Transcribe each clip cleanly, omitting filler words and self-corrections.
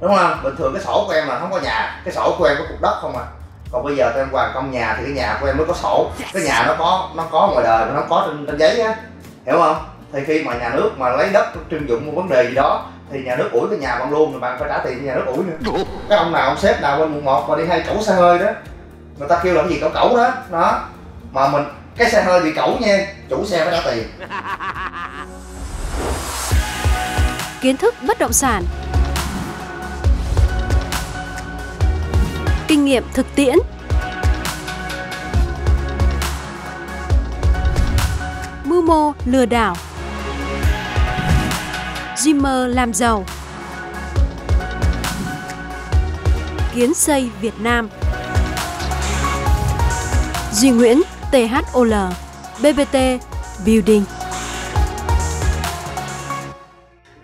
đúng không? Bình thường cái sổ của em là không có nhà, cái sổ của em có cục đất không à. Còn bây giờ tụi em hoàn công nhà thì cái nhà của em mới có sổ, cái nhà nó có ngoài đời, nó có trên giấy á, hiểu không? Thì khi mà nhà nước mà lấy đất trưng dụng một vấn đề gì đó thì nhà nước ủi cái nhà bạn luôn, rồi bạn phải trả tiền cho nhà nước ủi nữa. Cái ông nào ông sếp nào bên Quận 1 mà đi hay cẩu xe hơi đó, người ta kêu là cái gì cẩu cẩu đó đó, mà mình cái xe hơi bị cẩu nha, chủ xe phải trả tiền. Kiến thức bất động sản, kinh nghiệm thực tiễn, mưu mô lừa đảo, gymer làm giàu, kiến xây Việt Nam. Duy Nguyễn, THOL, BBT Building.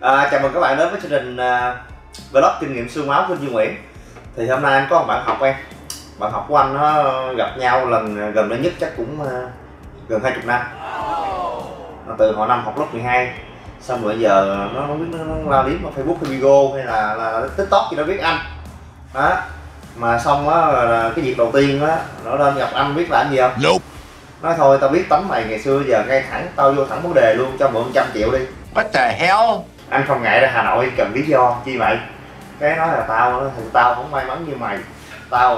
Chào mừng các bạn đến với chương trình vlog kinh nghiệm xương máu của Duy Nguyễn. Thì hôm nay anh có một bạn học em, bạn học của anh nó gặp nhau lần gần đây nhất chắc cũng gần 20 năm. Từ hồi năm học lớp 12 xong rồi giờ nó không biết nó la liếm ở Facebook hay Vigo hay là TikTok gì đó biết anh đó. Mà xong á cái việc đầu tiên á nó lên gặp anh biết là anh gì không? Nope. Nói thôi tao biết tấm mày ngày xưa giờ ngay thẳng, tao vô thẳng vấn đề luôn, cho mượn 100 triệu đi. What the hell? Anh không ngại ra Hà Nội cần lý do chi vậy? Cái nói là tao không may mắn như mày, tao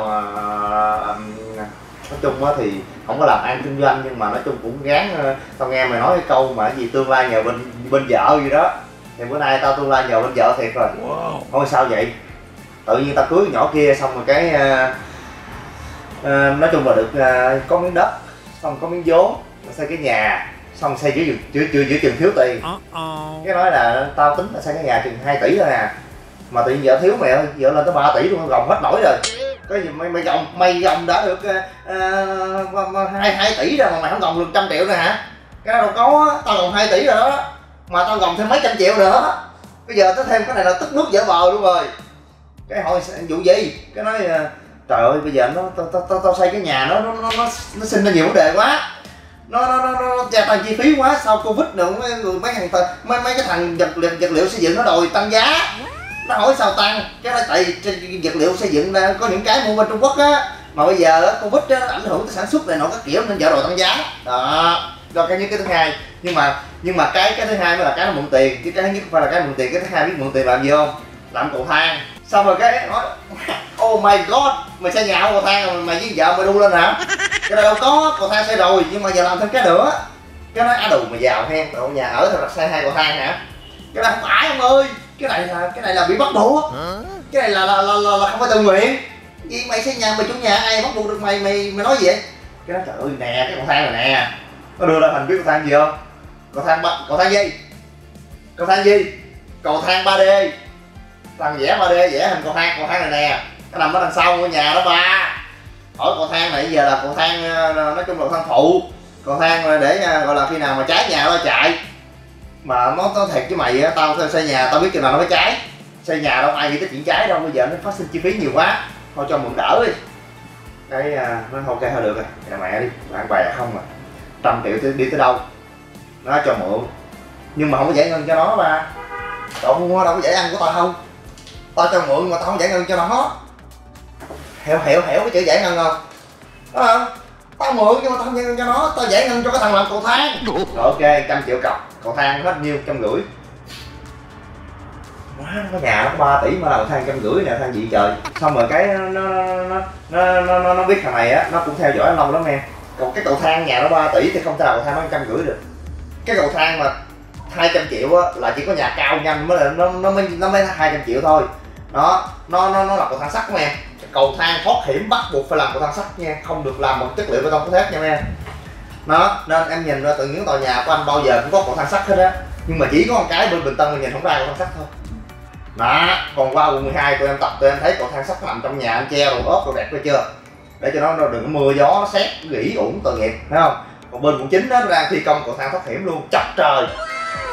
nói chung á thì không có làm ăn kinh doanh nhưng mà nói chung cũng gán. Tao nghe mày nói cái câu mà gì tương lai nhờ bên vợ gì đó, thì bữa nay tao tương lai nhờ bên vợ thiệt rồi. Wow. Thôi sao vậy? Tự nhiên tao cưới nhỏ kia xong rồi cái nói chung là được có miếng đất, xong có miếng vốn xây cái nhà, xong xây giữa chừng thiếu tiền. Cái nói là tao tính là xây cái nhà chừng 2 tỷ thôi à, mà tự nhiên vợ thiếu mẹ, vợ lên tới 3 tỷ luôn, gồng hết nổi rồi. Cái gì mày gồng đã được 2 tỷ rồi mà mày không gồng được 100 triệu nữa hả? Cái đó đâu có, tao gồng 2 tỷ rồi đó, mà tao gồng thêm mấy trăm triệu nữa, bây giờ tới thêm cái này là tức nước dở bờ luôn rồi. Cái hỏi vụ gì? Cái nói trời ơi bây giờ tao xây cái nhà nó sinh ra nhiều vấn đề quá, nó tăng chi phí quá, sau Covid nữa mấy cái thằng vật liệu xây dựng nó đòi tăng giá. Nó hỏi sao tăng? Cái đó tại vật liệu xây dựng có những cái mua bên Trung Quốc á, mà bây giờ Covid nó ảnh hưởng tới sản xuất này nọ các kiểu nên vợ đòi tăng giá đó. Đó cái nhất, cái thứ hai, nhưng mà cái thứ hai mới là cái nó mượn tiền, chứ cái thứ nhất không phải là cái mượn tiền. Cái thứ hai biết mượn tiền làm gì không? Làm cầu thang. Xong rồi cái nói oh my god, mày xây nhà cầu thang rồi mày với vợ mày đu lên hả? Cái này đâu có, cầu thang xây rồi nhưng mà giờ làm thêm cái nữa. Cái nói á đù mày giàu hen, tụi nhà ở thôi đặt xây 2 cầu thang hả? Cái này không phải ông ơi, cái này là bị bắt buộc, cái này là không phải tự nguyện. Vì mày xây nhà, mày chủ nhà, ai bắt buộc được mày? Mày nói gì vậy? Cái nói trời ơi nè, cái cầu thang này nè, nó đưa lên hình biết cầu thang gì không? Cầu thang gì? Cầu thang 3D, làm vẽ 3D, vẽ hình cầu thang này nè, cái nằm ở đằng sau ngôi nhà đó ba. Hỏi cầu thang này giờ là cầu thang, nói chung là cầu thang phụ, cầu thang để gọi là khi nào mà cháy nhà nó chạy. Mà nó thiệt với mày á, tao xây nhà tao biết chừng nào nó mới cháy, xây nhà đâu ai nghĩ tới chuyện cháy đâu, bây giờ nó phát sinh chi phí nhiều quá, thôi cho mượn đỡ đi. Cái nó ok thôi được rồi, nhà mẹ đi, bạn bè không à, 100 triệu đi tới đâu, nó cho mượn, nhưng mà không có giải ngân cho nó ba, đâu có giải ăn của tao không. Tao cho mượn mà tao không giải ngân cho nó, hiểu cái chữ giải ngân không? Đúng không? Tao mượn nhưng mà tao không giải ngân cho nó, tao giải ngân cho cái thằng làm cầu thang. Rồi ok, 100 triệu cọc, cầu thang hết nhiêu, 150. Má, cái nhà nó có 3 tỷ mà là cầu thang 150 nè, thang gì trời. Xong rồi cái nó biết thằng này á, nó cũng theo dõi lâu lắm em. Còn cái cầu thang nhà nó 3 tỷ thì không thể nào cầu thang nó 150 được. Cái cầu thang mà 200 triệu á là chỉ có nhà cao nhanh mới là nó mới 200 triệu thôi. Đó, nó là cầu thang sắt nha em. Cầu thang thoát hiểm bắt buộc phải làm cầu thang sắt nha, không được làm bằng chất liệu bê tông cốt thép nha em. Đó, nên em nhìn ra từ những tòa nhà của anh bao giờ cũng có cầu thang sắt hết á. Nhưng mà chỉ có một cái bên Bình Tân mình nhìn không ra cầu thang sắt thôi. Đó, còn qua quận 12 tụi em tập tụi em thấy cầu thang sắt nằm trong nhà anh treo rồi ốp rồi đẹp rồi chưa? Để cho nó đừng có mưa gió sét gỉ ủng tội nghiệp, thấy không? Còn bên quận 9 nó đang thi công cầu thang thoát hiểm luôn, chọc trời.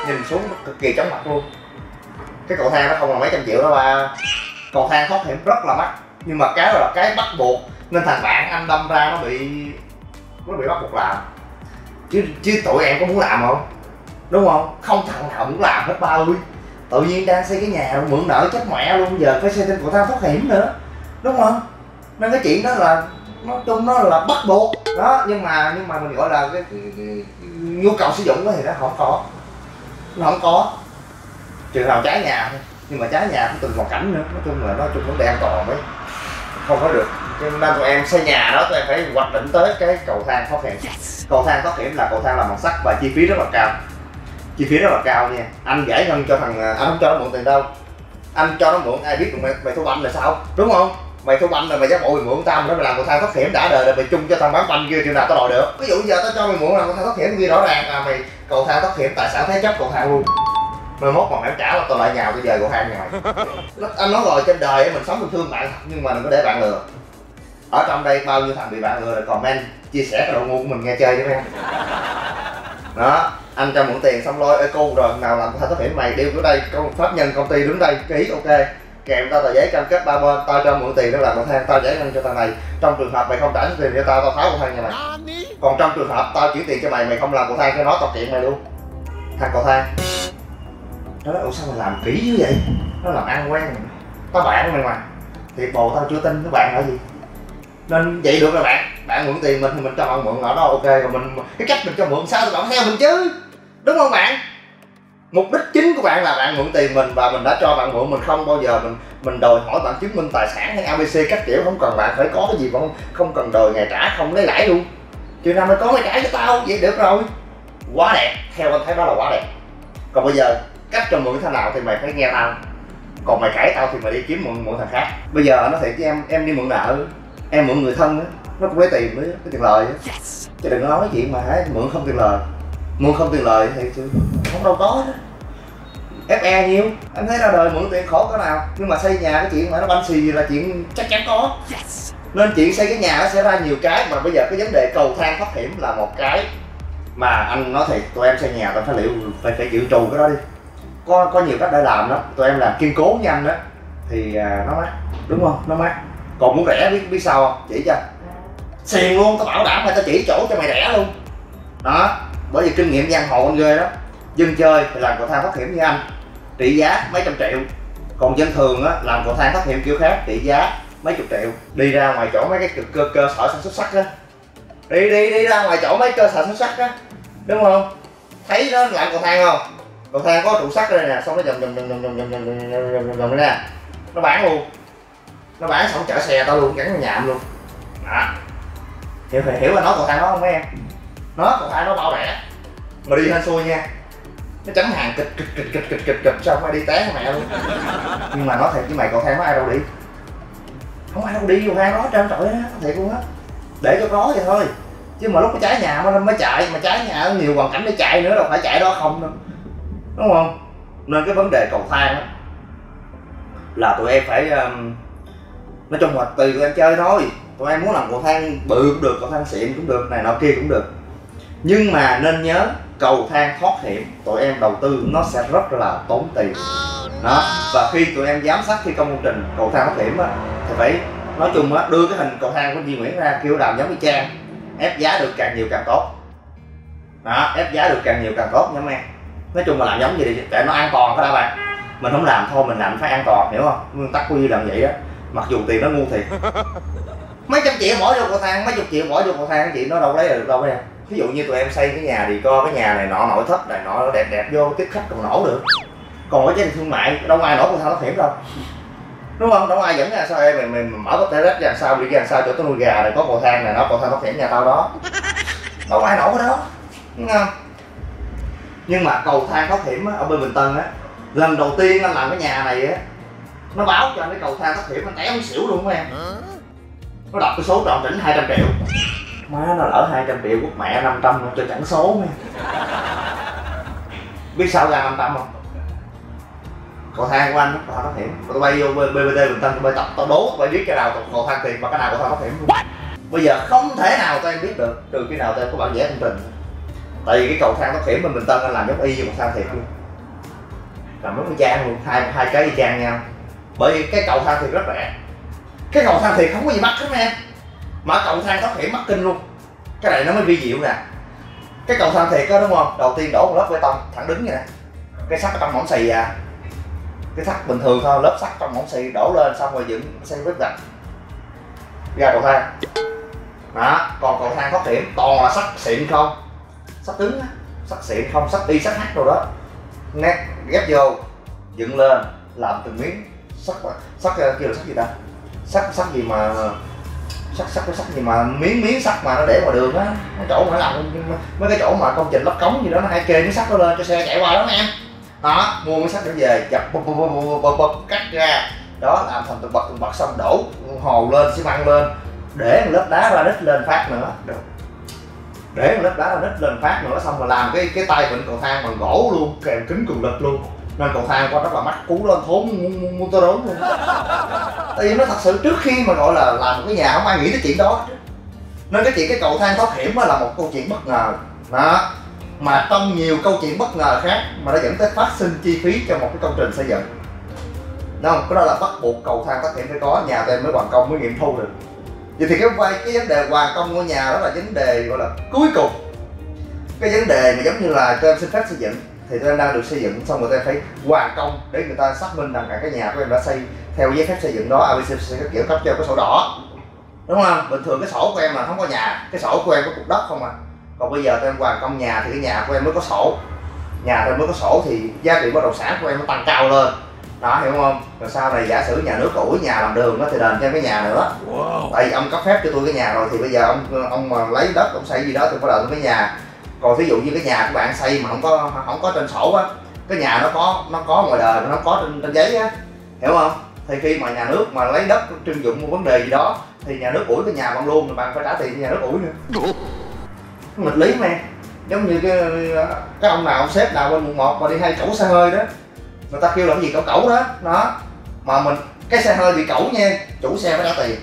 Nhìn xuống cực kỳ chóng mặt luôn. Cái cầu thang nó không là mấy trăm triệu đó ba. Cầu thang thoát hiểm rất là mắc, nhưng mà cái là cái bắt buộc nên thằng bạn anh đâm ra nó bị bắt buộc làm. Chứ tụi em có muốn làm không? Đúng không? Không thằng nào muốn làm hết ba ơi. Tự nhiên đang xây cái nhà mượn nợ chết mẹ luôn, giờ phải xây thêm cầu thang thoát hiểm nữa, đúng không? Nên cái chuyện đó là nói chung nó là bắt buộc đó, nhưng mà mình gọi là cái nhu cầu sử dụng đó thì nó không có, trừ nào trái nhà thôi, nhưng mà trái nhà không từng hoàn cảnh nữa. Nói chung là nó chung vấn đề an toàn đấy, không có được. Cho nên tụi em xây nhà đó tụi em phải hoạch định tới cái cầu thang thoát hiểm. Cầu thang thoát hiểm là cầu thang làm bằng sắt và chi phí rất là cao, nha. Anh giải ngân cho thằng, anh không cho nó mượn tiền đâu, anh cho nó mượn ai biết được mày thu banh là sao, đúng không? Mày thu banh là mày giả bộ mày mượn tao mà nó mày làm cầu thang thoát hiểm đã đời là mày chung cho thằng bán banh kia, điều nào tao đòi được. Ví dụ giờ tao cho mày mượn làm cầu thang thoát hiểm kia, rõ ràng là mày cầu thang thoát hiểm tài sản thế chấp cầu thang luôn. Mai mốt mà mày trả là tao lại nhào bây giờ cầu thang nhà mày. Anh nói rồi, trên đời mình sống mình thương bạn thật nhưng mà đừng có để bạn lừa. Ở trong đây bao nhiêu thằng bị bạn lừa, comment chia sẻ cái độ ngu của mình nghe chơi với em. Đó, anh cho mượn tiền xong lôi eco rồi, nào làm thang thoát hiểm mày điêu tới đây, pháp nhân công ty đứng đây ký ok, kèm tao tờ giấy cam kết ba bên, tao cho mượn tiền để làm cầu thang, tao giải ngân cho thằng này. Trong trường hợp mày không trả số tiền cho tao, tao tháo cầu thang nhà mày. Còn trong trường hợp tao chuyển tiền cho mày, mày không làm cầu thang cho nó, tao kiện mày luôn. Thằng cầu thang nó nói, ủa sao mày làm kỹ như vậy, nó làm ăn quen mày, tao bạn mày mà, thiệt bồ tao chưa tin, nó bạn là gì. Nên vậy được rồi, bạn mượn tiền mình thì mình cho bạn mượn ở đó ok, rồi mình cái cách mình cho mượn sao tụi bạn theo mình chứ, đúng không bạn? Mục đích chính của bạn là bạn mượn tiền mình và mình đã cho bạn mượn, mình không bao giờ mình đòi hỏi bạn chứng minh tài sản hay ABC các kiểu, không cần bạn phải có cái gì mà không cần đòi ngày trả, không lấy lãi luôn. Chừng nào mày có ngày trả cho tao vậy được rồi, quá đẹp, theo anh thấy đó là quá đẹp. Còn bây giờ cách cho mượn thế nào thì mày phải nghe tao, còn mày cãi tao thì mày đi kiếm mượn thằng khác. Bây giờ nó thiệt với em đi mượn nợ, em mượn người thân đó, nó cũng lấy tiền đấy, cái tiền lời đó. Chứ đừng nói chuyện mà hãy mượn không tiền lời, thì không đâu có đó. FE nhiều, anh thấy ra đời mượn tiền khổ cỡ nào, nhưng mà xây nhà cái chuyện mà nó banh xì là chuyện chắc chắn có. Nên chuyện xây cái nhà nó sẽ ra nhiều cái, mà bây giờ cái vấn đề cầu thang thoát hiểm là một cái mà anh nói thiệt, tụi em xây nhà tụi em phải dự trù cái đó đi. Có nhiều cách để làm đó, tụi em làm kiên cố nhanh đó thì nó mát, đúng không? Nó mát. Còn muốn rẻ biết sao không? Chỉ cho xiền luôn, tao bảo đảm là tao chỉ chỗ cho mày rẻ luôn đó. Bởi vì kinh nghiệm giang hồ anh ghê đó, dân chơi thì làm cầu thang thoát hiểm như anh trị giá mấy trăm triệu, còn dân thường á làm cầu thang thoát hiểm kiểu khác trị giá mấy chục triệu. Đi ra ngoài chỗ mấy cái cơ sở sản xuất sắt á, đi ra ngoài chỗ mấy cơ sở sản xuất sắt á, đúng không? Thấy nó làm cầu thang không? Cầu thang có trụ sắt đây nè, xong nó dầm ra nó bán luôn, nó bán xong chở xe tao luôn, gắn nhạm luôn đó. Hiểu là nói cầu thang đó không mấy em? Nó cầu thang nó bảo rẻ mà đi hên xui nha, nó tránh hàng kịch xong mày đi té mẹ luôn. Nhưng mà nói thiệt với mày, cầu thang có ai đâu đi, không ai đâu đi cầu thang đó, trơn trọi đó thiệt luôn á, để cho có vậy thôi. Chứ mà lúc nó cháy nhà nó mới chạy, mà cháy nhà nhiều hoàn cảnh để chạy nữa, đâu phải chạy đó không đâu, đúng không? Nên cái vấn đề cầu thang đó là tụi em phải nói chung là tùy tụi em chơi thôi. Tụi em muốn làm cầu thang bự cũng được, cầu thang xịn cũng được, này nọ kia cũng được, nhưng mà nên nhớ cầu thang thoát hiểm tụi em đầu tư nó sẽ rất là tốn tiền đó. Và khi tụi em giám sát thi công công trình cầu thang thoát hiểm á, thì phải nói chung á, đưa cái hình cầu thang của Duy Nguyễn ra kêu làm giống y chang, ép giá được càng nhiều càng tốt đó, ép giá được càng nhiều càng tốt nhá em. Nói chung là làm giống gì thì để nó an toàn phải đó bạn, mình không làm thôi, mình làm phải an toàn, hiểu không? Nguyên tắc quy làm vậy á, mặc dù tiền nó ngu thiệt, mấy trăm triệu bỏ vô cầu thang, mấy chục triệu bỏ vô cầu thang, chị nó đâu lấy được đâu em. Ví dụ như tụi em xây cái nhà thì co, cái nhà này nọ nội thất này nọ đẹp đẹp vô tiếp khách còn nổ được, còn cái chế thương mại đâu ai nổ cầu thang thoát hiểm đâu, đúng không? Đâu ai dẫn ra sao em, mình mở cái terrace ra sao, đi ra sao chỗ tôi nuôi gà này có cầu thang này, nó cầu thang thoát hiểm nhà tao đó, đâu ai nổ cái đó, đúng không? Nhưng mà cầu thang thoát hiểm ở bên Bình Tân á, lần đầu tiên anh làm cái nhà này á, nó báo cho anh cái cầu thang thoát hiểm, anh té ông xỉu luôn em. Nó đọc cái số tròn chỉnh 200 triệu, má nó lỡ 200 triệu quốc mẹ 500 cho chẳng số em. Biết sao ra 500 không? Cầu thang của anh nó thoát hiểm, tao bay vô BBT Bình Tân, tao bay tập, tao đố, tao bay biết cái nào cầu thang tiền và cái nào cầu thang thoát hiểm luôn. Bây giờ không thể nào tao em biết được, trừ khi nào tao em có bản vẽ công trình. Tại vì cái cầu thang thoát hiểm bên Bình Tân anh làm giống y như cầu thang thiệt luôn, làm giống y chang luôn, hai cái y chang nhau. Bởi vì cái cầu thang thiệt rất rẻ, cái cầu thang thiệt không có gì mắc hết em, mà cầu thang thoát hiểm mắc kinh luôn. Cái này nó mới vi diệu nè, cái cầu thang thiệt đó đúng không, đầu tiên đổ một lớp bê tông thẳng đứng vậy nè, cái sắt ở trong mỏng xì à, cái sắt bình thường thôi, lớp sắt trong ống xì đổ lên xong rồi dựng xây vết gạch ra cầu thang đó. Còn cầu thang thoát hiểm toàn là sắt xịn không, sắt cứng, sắt xịn không, sắt y, sắt h rồi đó, nét ghép vô dựng lên làm từng miếng sắt, kia là sắt gì ta, sắt gì mà sắt gì mà miếng sắt mà nó để ngoài đường á, cái chỗ mà làm mấy cái chỗ mà công trình lắp cống gì đó nó hay kê miếng sắt đó lên cho xe chạy qua đó em đó. Mua miếng sắt để về chặt cắt ra đó, làm thành từng bậc xong đổ hồ lên, xi măng lên, để một lớp đá ra nít lên phát nữa, để một lớp đá ra nít lên phát nữa, xong rồi làm cái tay vịn cầu thang bằng gỗ luôn, kèm kính cường lực luôn, nên cầu thang qua rất là mắc, cú lên thốn muốn tôi đốn luôn. Tại vì nó thật sự trước khi mà gọi là làm cái nhà không ai nghĩ tới chuyện đó, nên cái chuyện cái cầu thang thoát hiểm là một câu chuyện bất ngờ đó, mà trong nhiều câu chuyện bất ngờ khác mà nó dẫn tới phát sinh chi phí cho một cái công trình xây dựng. Đúng không? Cái đó là bắt buộc cầu thang thoát hiểm phải có, nhà tụi em mới hoàn công, mới nghiệm thu được. Vậy thì cái vấn đề hoàn công ngôi nhà đó là vấn đề gọi là cuối cùng. Cái vấn đề mà giống như là tụi em xin phép xây dựng, thì tụi em đang được xây dựng xong rồi tụi em phải hoàn công để người ta xác minh rằng cả cái nhà của em đã xây theo giấy phép xây dựng đó, ABC sẽ kiểu cấp cho cái sổ đỏ. Đúng không? Bình thường cái sổ của em là không có nhà, cái sổ của em có cục đất không à. Còn bây giờ tụi em hoàn công nhà thì cái nhà của em mới có sổ. Nhà tụi em mới có sổ thì giá trị bất động sản của em nó tăng cao lên. Đó, hiểu không? Rồi sau này giả sử nhà nước ủi nhà làm đường đó thì đền thêm cái nhà nữa. Wow. Tại vì ông cấp phép cho tôi cái nhà rồi thì bây giờ ông mà lấy đất, ông xây gì đó tôi phải đền tôi cái nhà. Còn thí dụ như cái nhà của bạn xây mà không có trên sổ á, cái nhà nó có ngoài đời, nó có trên giấy á, hiểu không? Thì khi mà nhà nước mà lấy đất trưng dụng một vấn đề gì đó thì nhà nước ủi cái nhà bạn luôn, thì bạn phải trả tiền cho nhà nước ủi nữa. Nghịch lý mà. Giống như cái ông nào, ông sếp nào bên quận 1 mà đi hay cẩu xe hơi đó, người ta kêu làm gì cẩu cẩu đó đó, mà mình cái xe hơi bị cẩu nha, chủ xe phải trả tiền.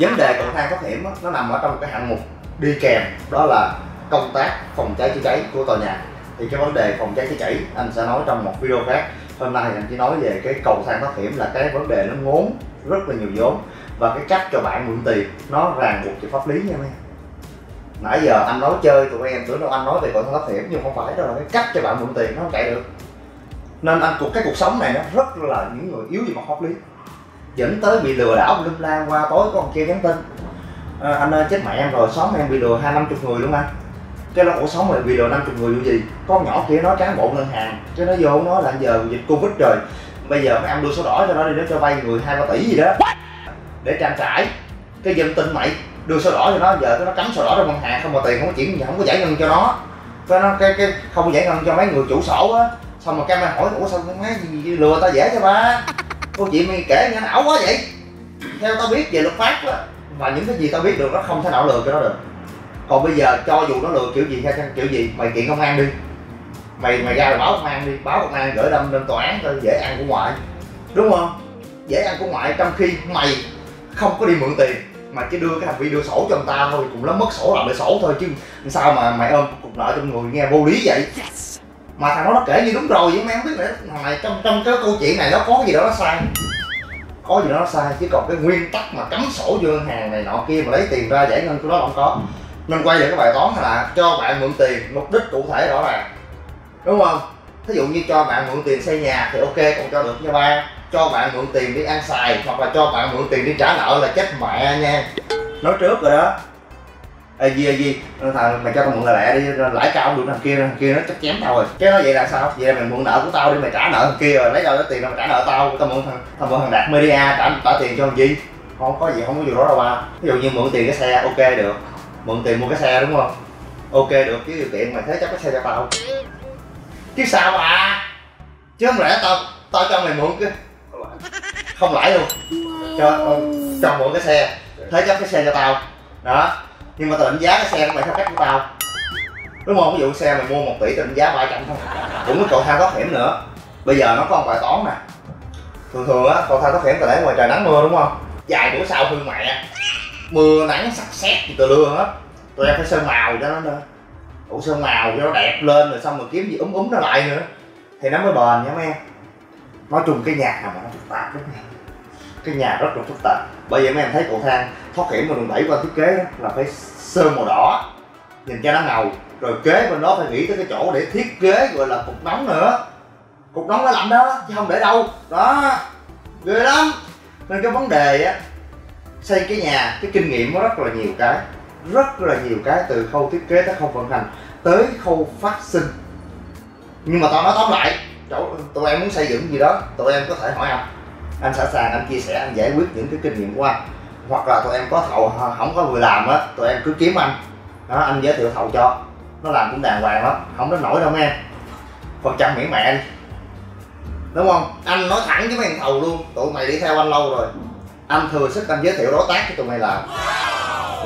Vấn đề cầu thang thoát hiểm đó, nó nằm ở trong cái hạng mục đi kèm, đó là công tác phòng cháy chữa cháy của tòa nhà. Thì cái vấn đề phòng cháy chữa cháy anh sẽ nói trong một video khác, hôm nay anh chỉ nói về cái cầu thang thoát hiểm là cái vấn đề nó ngốn rất là nhiều vốn, và cái cách cho bạn mượn tiền nó ràng buộc về pháp lý nha em. Nãy giờ anh nói chơi tụi em tưởng đâu anh nói về cầu thang thoát hiểm, nhưng không phải, đó là cái cách cho bạn mượn tiền nó không chạy được. Nên anh cuộc cuộc sống này nó rất là những người yếu về mặt pháp lý, dẫn tới bị lừa đảo lum la, qua tối có ông kia nhắn tin anh ơi chết mẹ em rồi, xóm em bị lừa 250 người luôn anh. Cái nó ổ xóm này bị lừa 50 người như gì, con nhỏ kia nói cán bộ ngân hàng, cái nó vô nói là giờ dịch Covid rồi, bây giờ phải ăn đưa số đỏ cho nó đi, nó cho vay người 2-3 tỷ gì đó để trang trải. Cái dân tin mày đưa sổ đỏ cho nó, giờ nó cắm sổ đỏ trong ngân hàng không mà tiền không có chuyển, không có giải ngân cho nó, cái nó cái không có giải ngân cho mấy người chủ sổ á. Xong rồi cái mày hỏi ủa sao mấy gì lừa tao dễ cho ba, câu chuyện mày kể nghe ảo quá vậy. Theo tao biết về luật pháp á, và những cái gì tao biết được, nó không thể nào lừa cho nó được. Còn bây giờ cho dù nó lừa kiểu gì hay kiểu gì, mày kiện công an đi, mày ra là báo công an đi, báo công an gửi đâm lên tòa án thôi, dễ ăn của ngoại, đúng không? Dễ ăn của ngoại, trong khi mày không có đi mượn tiền mà chỉ đưa cái hành vi đưa sổ cho người ta thôi, cũng lắm mất sổ làm lại sổ thôi, chứ sao mà mày ôm cục nợ trong người nghe vô lý vậy. Mà thằng nó kể như đúng rồi vậy, em không biết nữa, thằng này trong cái câu chuyện này nó có gì đó nó sai, có gì đó nó sai, chứ còn cái nguyên tắc mà cắm sổ vô ngân hàng này nọ kia mà lấy tiền ra giải ngân của nó không có. Nên quay lại cái bài toán là cho bạn mượn tiền mục đích cụ thể rõ ràng, đúng không? Thí dụ như cho bạn mượn tiền xây nhà thì ok, còn cho được nha ba, cho bạn mượn tiền đi ăn xài hoặc là cho bạn mượn tiền đi trả nợ là chết mẹ nha, nói trước rồi đó. Ê gì thằng mày cho tao mượn lẻ đi, lãi cao không được, thằng kia nó chắc chém tao rồi. Cái nó vậy là sao? Vậy là mày mượn nợ của tao đi, mày trả nợ thằng kia rồi lấy đâu cái tiền đâu mày trả nợ tao. Tao mượn thằng Đạt Media trả tiền cho thằng gì, không có gì, không có gì đó đâu ba. Ví dụ như mượn tiền cái xe ok được, mượn tiền mua cái xe đúng không, ok được, chứ điều kiện mày thế chấp cái xe cho tao chứ sao bà, chứ không lẽ tao cho mày mượn cái không lãi luôn, cho mượn cái xe thế chấp cái xe cho tao đó, nhưng mà tao định giá cái xe của mày theo cách của tao, đúng không? Ví dụ xe mày mua 1 tỷ tao định giá 300 thôi, cũng cái cầu thang thoát hiểm nữa. Bây giờ nó có một bài toán nè, thường thường á cầu thang thoát hiểm tao để ngoài trời nắng mưa đúng không, vài bữa sau hư mẹ, mưa nắng sặc sét thì tờ lưa hết, tụi em phải sơn màu cho nó nữa, ủ sơn màu cho nó đẹp lên rồi xong rồi kiếm gì úm nó lại nữa thì nó mới bền nha mấy em. Nói chung cái nhà nào mà nó phức tạp lắm, cái nhà rất là phức tạp. Bởi vậy mấy em thấy cầu thang thoát hiểm mà đường đẩy qua thiết kế đó, là phải sơn màu đỏ nhìn cho nó ngầu, rồi kế bên đó phải nghĩ tới cái chỗ để thiết kế gọi là cục nóng nữa cục nóng nó lạnh đó chứ không để đâu đó, ghê lắm. Nên cái vấn đề á, xây cái nhà, cái kinh nghiệm nó rất là nhiều cái, rất là nhiều cái, từ khâu thiết kế tới khâu vận hành tới khâu phát sinh. Nhưng mà tao nói tóm lại, tụi em muốn xây dựng gì đó tụi em có thể hỏi anh sẵn sàng, anh chia sẻ, anh giải quyết những cái kinh nghiệm của anh. Hoặc là tụi em có thầu không có người làm á, tụi em cứ kiếm anh đó, anh giới thiệu thầu cho, nó làm cũng đàng hoàng lắm, không đến nổi đâu em, phần trăm miễn mẹ đi, đúng không? Anh nói thẳng với mấy thằng thầu luôn, tụi mày đi theo anh lâu rồi, anh thừa sức anh giới thiệu đối tác cho tụi mày làm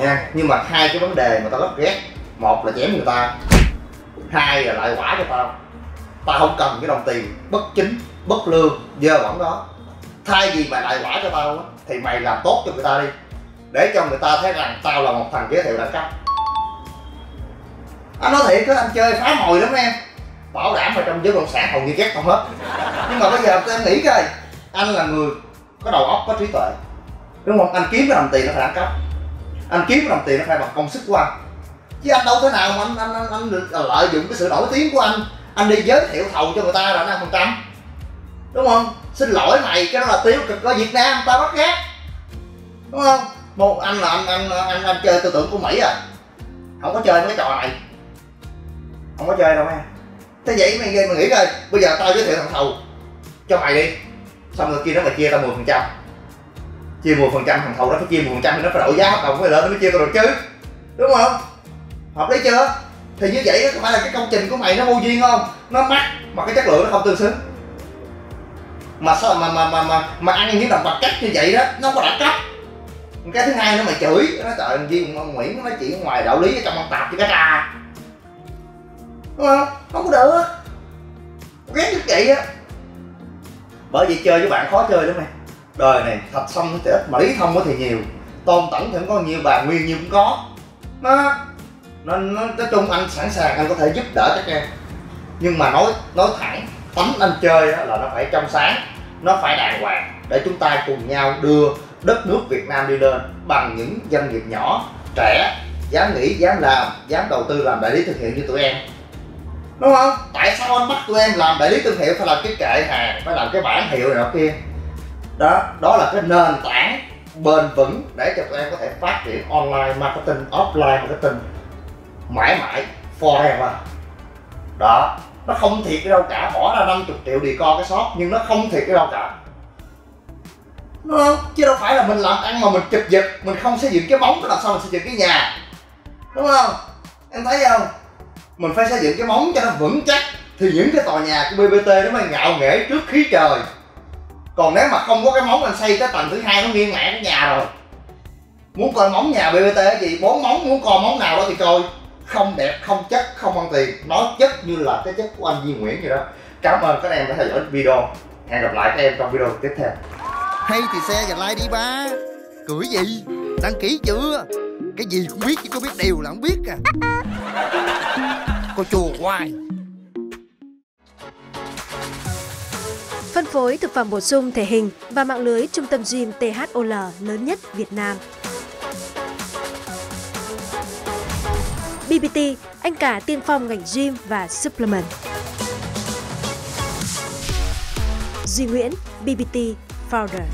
nha. Nhưng mà hai cái vấn đề mà tao rất ghét, một là chém người ta, hai là lại quả cho tao. Tao không cần cái đồng tiền bất chính, bất lương, dơ bẩn đó. Thay vì mày lại quả cho tao đó, thì mày làm tốt cho người ta đi, để cho người ta thấy rằng tao là một thằng giới thiệu đẳng cấp. Anh nói thiệt á, anh chơi phá mồi lắm em, bảo đảm là trong giới bất động sản hầu như ghét tao hết. Nhưng mà bây giờ tao nghĩ coi, anh là người có đầu óc, có trí tuệ, đúng không? Anh kiếm cái đồng tiền nó phải đẳng cấp, anh kiếm cái đồng tiền nó phải bằng công sức của anh, chứ anh đâu thế nào mà anh được lợi dụng cái sự nổi tiếng của anh đi giới thiệu thầu cho người ta là anh ăn phần trăm, đúng không? Xin lỗi mày, cái đó là tiêu cực ở Việt Nam, tao bắt ghét, đúng không? Một anh là anh chơi tư tưởng của Mỹ à, không có chơi mấy cái trò này, không có chơi đâu em. Thế vậy mày nghĩ coi, bây giờ tao giới thiệu thằng thầu cho mày đi, xong rồi kia nó mày chia tao 10%, chia 10%, thằng thầu nó phải chia 10%, thì nó phải đổi giá hợp đồng với lên nó mới chia tao được chứ, đúng không? Hợp lý chưa? Thì như vậy có phải là cái công trình của mày nó vô duyên không? Nó mắc mà cái chất lượng nó không tương xứng, mà sao mà ăn những đồng bạc cách như vậy đó, nó không có đẳng cấp. Cái thứ hai nữa mày chửi, nó trời Duy Nguyễn nó chỉ ngoài đạo lý trong ông tạp chứ cái trà, đúng không? Không có được, ghét như vậy á. Bởi vì chơi với bạn khó chơi lắm em, đời này thật xong thì ít mà lý thông thì nhiều, tôn tẩn thì có nhiều, bà nguyên nhiều cũng có. Nó nói chung anh sẵn sàng, anh có thể giúp đỡ các em, nhưng mà nói thẳng, tấm anh chơi đó là nó phải trong sáng, nó phải đàng hoàng, để chúng ta cùng nhau đưa đất nước Việt Nam đi lên bằng những doanh nghiệp nhỏ, trẻ, dám nghĩ, dám làm, dám đầu tư làm đại lý thương hiệu như tụi em, đúng không? Tại sao anh bắt tụi em làm đại lý thương hiệu, phải làm cái kệ hàng, phải làm cái bảng hiệu này nọ kia đó? Đó là cái nền tảng bền vững để cho tụi em có thể phát triển online marketing, offline marketing mãi mãi, forever đó. Nó không thiệt cái đâu cả, bỏ ra 50 triệu đi co cái shop nhưng nó không thiệt cái đâu cả, đúng không? Chứ đâu phải là mình làm ăn mà mình chụp giật, mình không xây dựng cái móng, làm sao mình xây dựng cái nhà, đúng không? Em thấy không, mình phải xây dựng cái móng cho nó vững chắc, thì những cái tòa nhà của BBT nó mới ngạo nghễ trước khí trời. Còn nếu mà không có cái móng, anh xây tới tầng thứ hai nó nghiêng mẹ cái nhà rồi. Muốn coi móng nhà BBT cái gì, 4 móng, muốn coi móng nào đó thì coi, không đẹp, không chất, không ăn tiền, nó chất như là cái chất của anh Duy Nguyễn vậy đó. Cảm ơn các em đã theo dõi video, hẹn gặp lại các em trong video tiếp theo. Hay thì share và like đi ba, cười gì, đăng ký chưa, cái gì cũng biết chứ có biết điều là không biết à. Cô chùa hoài. Phân phối thực phẩm bổ sung thể hình và mạng lưới trung tâm gym THOL lớn nhất Việt Nam. BBT, anh cả tiên phong ngành gym và supplement. Duy Nguyễn, BBT Founder.